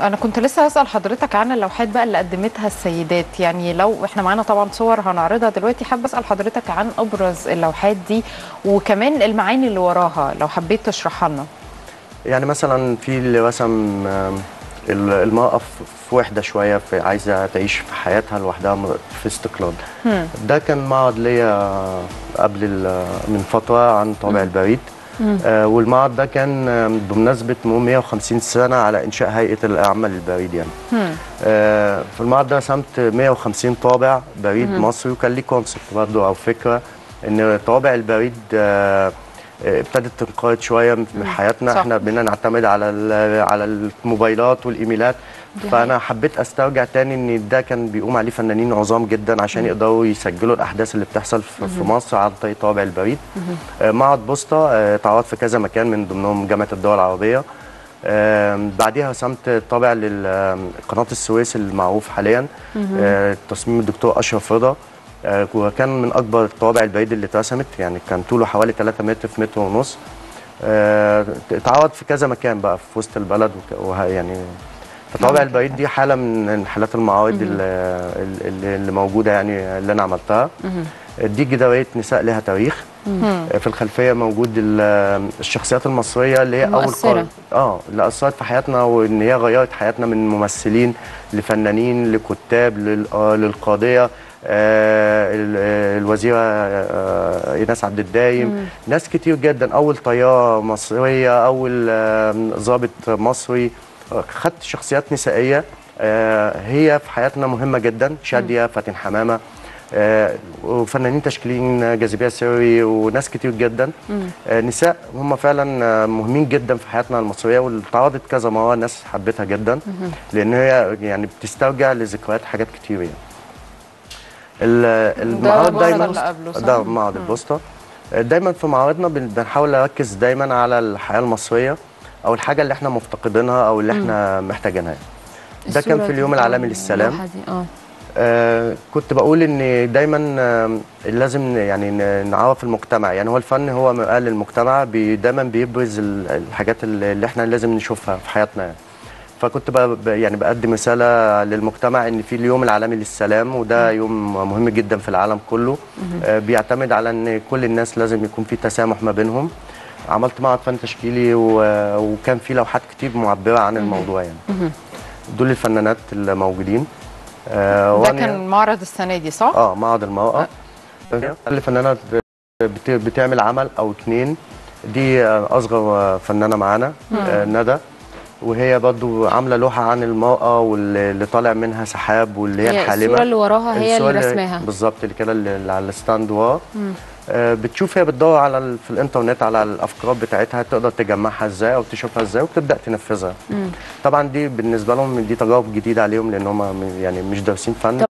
أنا كنت لسه هسأل حضرتك عن اللوحات بقى اللي قدمتها السيدات، يعني لو إحنا معانا طبعا صور هنعرضها دلوقتي، حابة أسأل حضرتك عن أبرز اللوحات دي وكمان المعاني اللي وراها لو حبيت تشرحها لنا. يعني مثلا في اللي رسم المرأة في وحدة شوية، في عايزة تعيش في حياتها لوحدها في استقلال. ده كان معرض ليا قبل من فترة عن طابع البريد. والمعرض ده كان بمناسبه 150 سنه على انشاء هيئه الاعمال البريد يعني. في المعرض ده رسمت 150 طابع بريد مصري، وكان ليه كونسبت برضه او فكره ان طابع البريد ابتدت تنقرض شويه من حياتنا. صح. احنا بقينا نعتمد على الموبايلات والايميلات، فانا حبيت استرجع تاني ان ده كان بيقوم عليه فنانين عظام جدا عشان يقدروا يسجلوا الاحداث اللي بتحصل في مصر عن طريق طابع البريد. معرض بوسطه اتعرض في كذا مكان من ضمنهم جامعه الدول العربيه. بعديها رسمت طابع لقناه السويس المعروف حاليا، تصميم الدكتور اشرف رضا، وكان من اكبر الطوابع البريد اللي اترسمت، يعني كان طوله حوالي 3 متر في متر ونص. اتعرض في كذا مكان بقى في وسط البلد، يعني فطابع البريد دي حاله من حالات المعارض اللي موجوده، يعني اللي انا عملتها. دي جدارية نساء لها تاريخ. في الخلفيه موجود الشخصيات المصريه اللي هي اول قرن اللي اثرت في حياتنا، وان هي غيرت حياتنا من ممثلين لفنانين لكتاب للقاضيه الوزيره آينات عبد الدايم. ناس كتير جدا، اول طياره مصريه، اول ضابط مصري. خدت شخصيات نسائيه هي في حياتنا مهمه جدا، شادية، فاتن، حمامه، وفنانين تشكيليين جاذبية سوري، وناس كتير جدا. نساء هم فعلا مهمين جدا في حياتنا المصريه، واتعرضت كذا مره، الناس حبتها جدا لان هي يعني بتسترجع لذكريات حاجات كتير يعني. المعرض دايما ده معرض البوسطه، دايما في معارضنا بنحاول نركز دايما على الحياه المصريه او الحاجه اللي احنا مفتقدينها او اللي احنا محتاجينها. ده كان في اليوم العالمي للسلام. كنت بقول ان دايما لازم يعني نعرف المجتمع، يعني هو الفن هو مرآة للمجتمع، دايما بيبرز الحاجات اللي احنا لازم نشوفها في حياتنا يعني. فكنت يعني بقدم رساله للمجتمع ان في اليوم العالمي للسلام، وده يوم مهم جدا في العالم كله. بيعتمد على ان كل الناس لازم يكون في تسامح ما بينهم. عملت معرض فن تشكيلي وكان في لوحات كتير معبره عن الموضوع يعني. دول الفنانات الموجودين. ده كان معرض السنه دي صح؟ معرض المرأة. الفنانات بتعمل عمل او 2. دي اصغر فنانه معانا ندى، وهي برضه عامله لوحه عن المرأة واللي طالع منها سحاب، واللي هي الحالمه. الصوره اللي وراها هي اللي رسماها بالظبط، اللي كده اللي على الستاند ورا. بتشوف هي بتدور في الانترنت على الافكار بتاعتها، تقدر تجمعها ازاي او تشوفها ازاي وتبدا تنفذها. طبعا دي بالنسبه لهم دي تجارب جديده عليهم، لان هم يعني مش دارسين فن.